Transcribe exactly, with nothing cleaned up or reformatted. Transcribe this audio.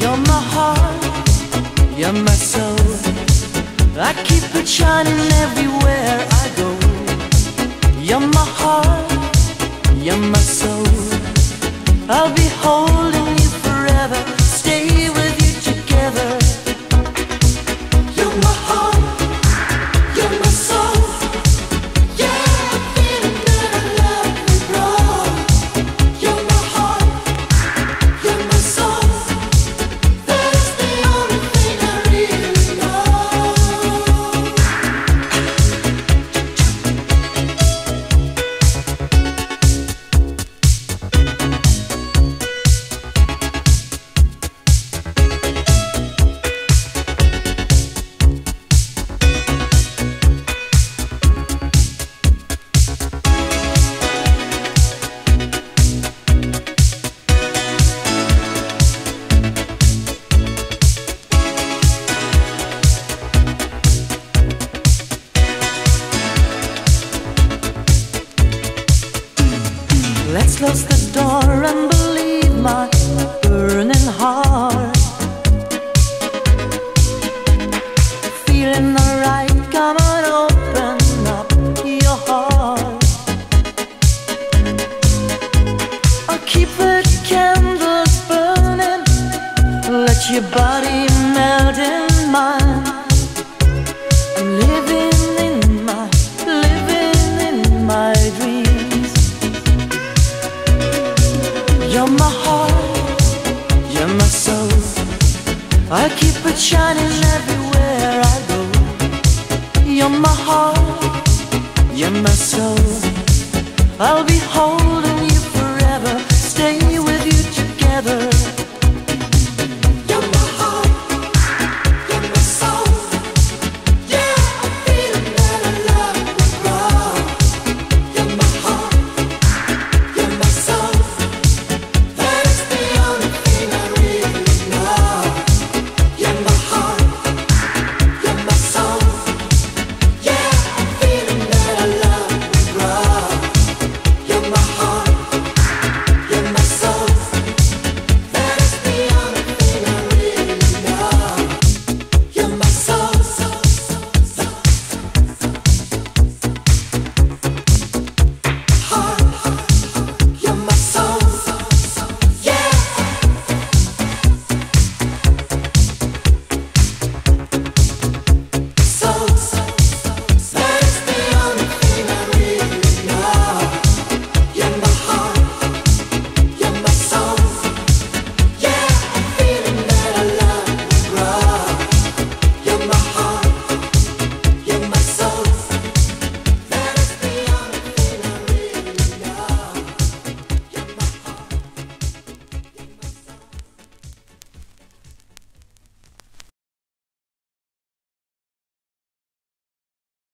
You're my heart, you're my soul. I keep it shining everywhere I go. You're my heart, you're my soul. I'll be holding you forever, stay with you together. You're my heart, you're my soul. Yeah, I'm feeling that I love and wrong. You're my heart, you're my soul. That is the only thing I really know. Let's close the door and believe my burning heart. Feeling alright, come on, open up your heart. I'll keep the candles burning, let your body melt in mine. I'm living in my, living in my dreams. You're my heart, you're my soul. I keep it shining everywhere I go. You're my heart, you're my soul. I'll be holding you forever, stay with you together.